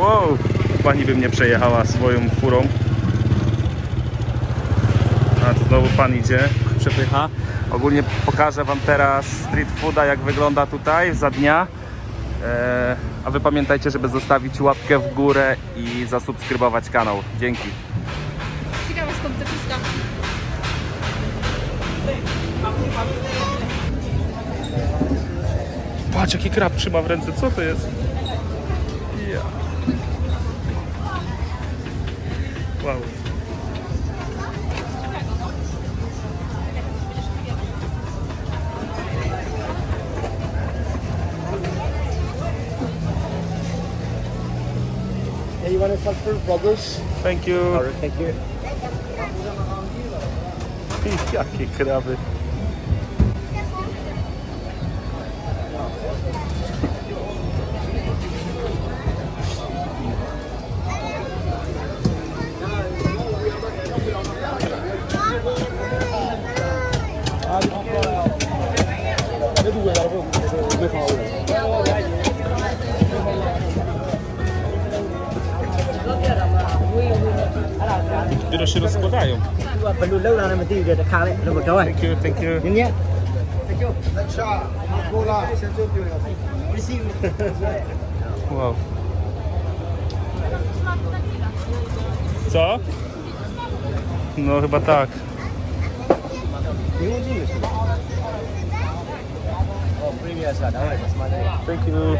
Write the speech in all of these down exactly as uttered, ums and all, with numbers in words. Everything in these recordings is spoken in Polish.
Wow, pani by mnie przejechała swoją furą. A tu znowu pan idzie, przepycha. Ogólnie pokażę wam teraz street fooda, jak wygląda tutaj za dnia. Eee, a wy pamiętajcie, żeby zostawić łapkę w górę i zasubskrybować kanał. Dzięki. Ciekawe skąd te piska. Patrz, jaki krab trzyma w ręce, co to jest? Yeah. Wow. Hey, you want to talk for vloggers? Thank you. All right, thank you. Jakie kraby. Dopiero się rozkładają. Thank you, thank you. Wow. Co? No chyba tak. Thank you.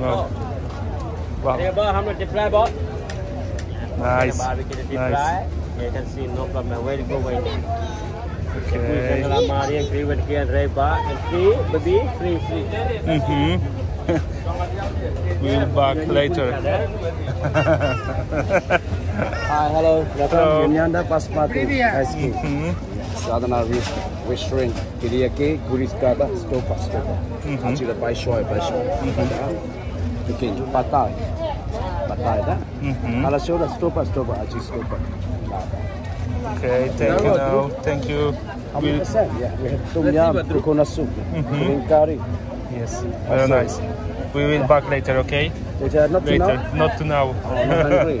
Wow. Wow. Nice. Nice. You can see no problem. Very good way. Okay. Free, free, free. Mm-hmm. We'll back later. Hi, hello. Hello. Yanda Paspati. Ice cream. Sadhana Wishrin. Kiriake Guriskata Stopa Stopa. Actually, by shoy, by shoy. Okay, pataj, pataj, da? Mm-hmm. Ale się stopa, stopa, a ci stopa. Okay, thank you now, thank you. How many percent? Yeah, we have tom yam, coconut soup, green curry. Yes, very nice. We will back later, okay? Later, not to now? Not to now. I'm hungry.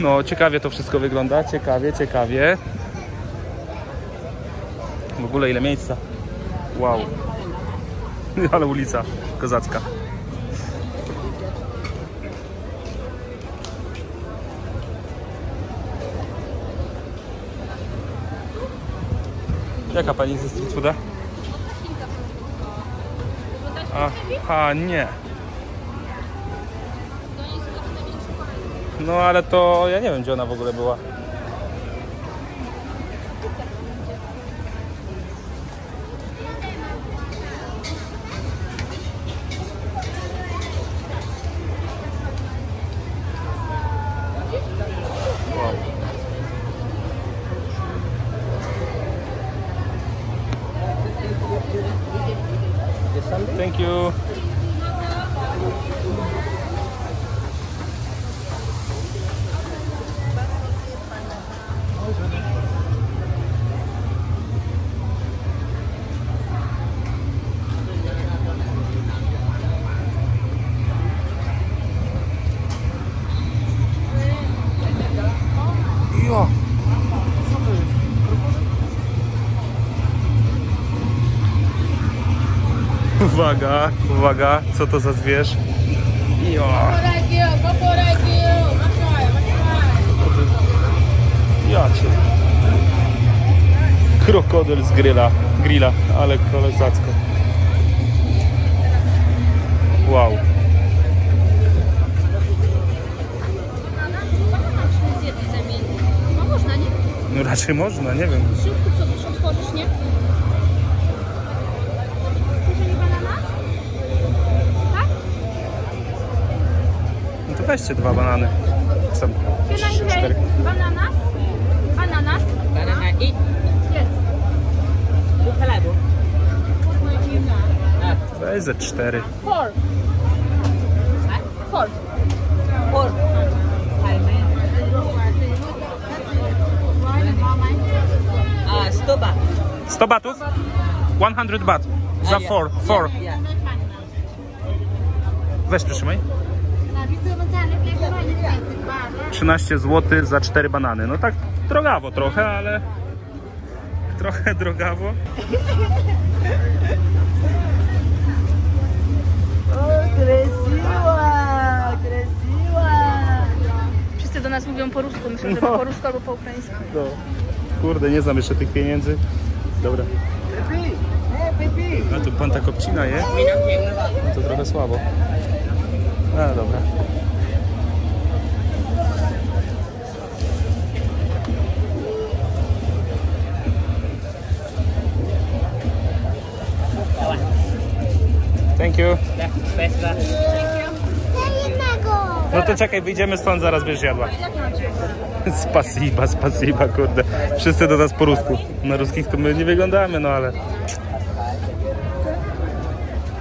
No, ciekawie to wszystko wygląda, ciekawie, ciekawie. W ogóle ile miejsca. Wow. Ale ulica kozacka. Jaka pani ze street fooda? Aha, nie. No ale to ja nie wiem, gdzie ona w ogóle była. Wow. Thank you. Uwaga, uwaga, co to za zwierz? Jo. Ja cię. Krokodyl z grilla, grilla, ale koleżacko. Czy można? Nie wiem. W środku co też otworzysz, nie? Jeżeli banana? Tak? No to weźcie dwa banany. Są cztery. Banana? Ananas? Banana i... Jest. Buchalabu. To jest ze cztery. Four. Four. Four. sto bat. sto batów? sto bat. Za four. Four. Weź przytrzymaj. trzynaście złotych za cztery banany. No tak drogawo trochę, ale... Trochę drogawo. Wszyscy do nas mówią po rusku. Myślę, że po rusku albo po ukraińsku. No. Kurde, nie znam jeszcze tych pieniędzy. Dobra. A tu pan tak obcina je? To trochę słabo. A dobra. Thank you. No to czekaj, wyjdziemy stąd, zaraz będziesz jadła. Spasiba, spasiba, kurde. Wszyscy do nas po rusku. Na ruskich to my nie wyglądamy, no ale...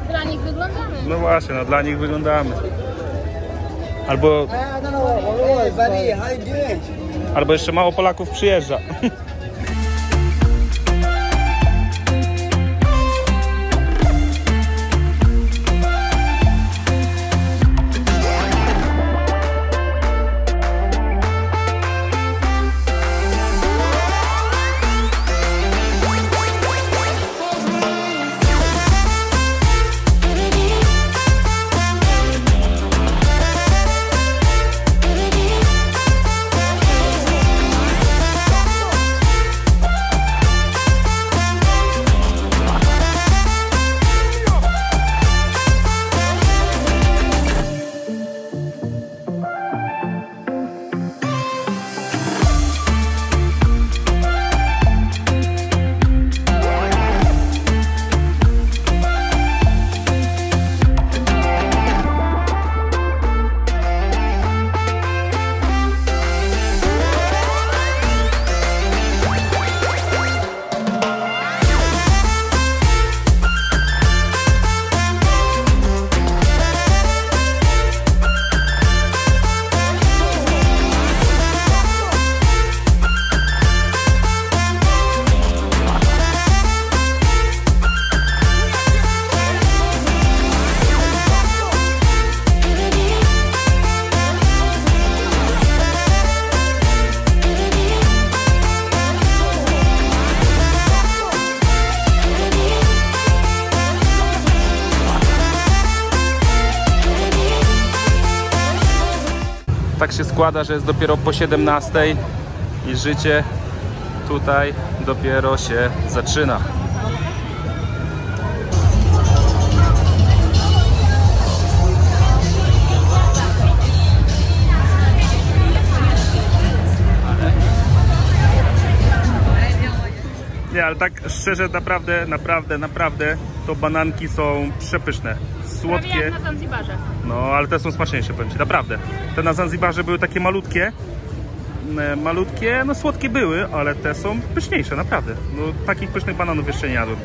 Dla nich wyglądamy. No właśnie, no dla nich wyglądamy. Albo... Albo jeszcze mało Polaków przyjeżdża. Tak się składa, że jest dopiero po siedemnastej i życie tutaj dopiero się zaczyna. Nie, ale tak szczerze, naprawdę, naprawdę, naprawdę to bananki są przepyszne. Słodkie. Prawie jak na Zanzibarze. No, ale te są smaczniejsze, powiem ci, naprawdę. Te na Zanzibarze były takie malutkie, malutkie, no słodkie były, ale te są pyszniejsze, naprawdę. No, takich pysznych bananów jeszcze nie jadłem.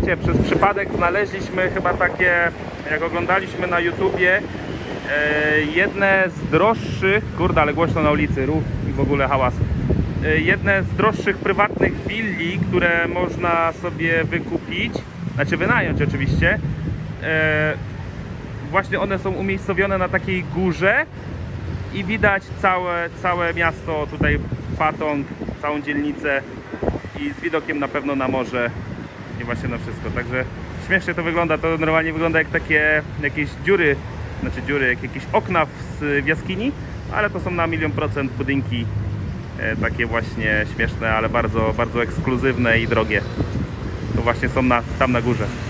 Słuchajcie, przez przypadek znaleźliśmy chyba takie, jak oglądaliśmy na YouTubie, e, jedne z droższych, kurde, ale głośno na ulicy, ruch i w ogóle hałas, e, jedne z droższych prywatnych willi, które można sobie wykupić, znaczy wynająć oczywiście. E, właśnie one są umiejscowione na takiej górze i widać całe, całe miasto, tutaj Patong, całą dzielnicę i z widokiem na pewno na morze i właśnie na wszystko. Także śmiesznie to wygląda, to normalnie wygląda jak takie jakieś dziury, znaczy dziury, jak jakieś okna w, w jaskini, ale to są na milion procent budynki e, takie właśnie śmieszne, ale bardzo, bardzo ekskluzywne i drogie. To właśnie są na, tam na górze.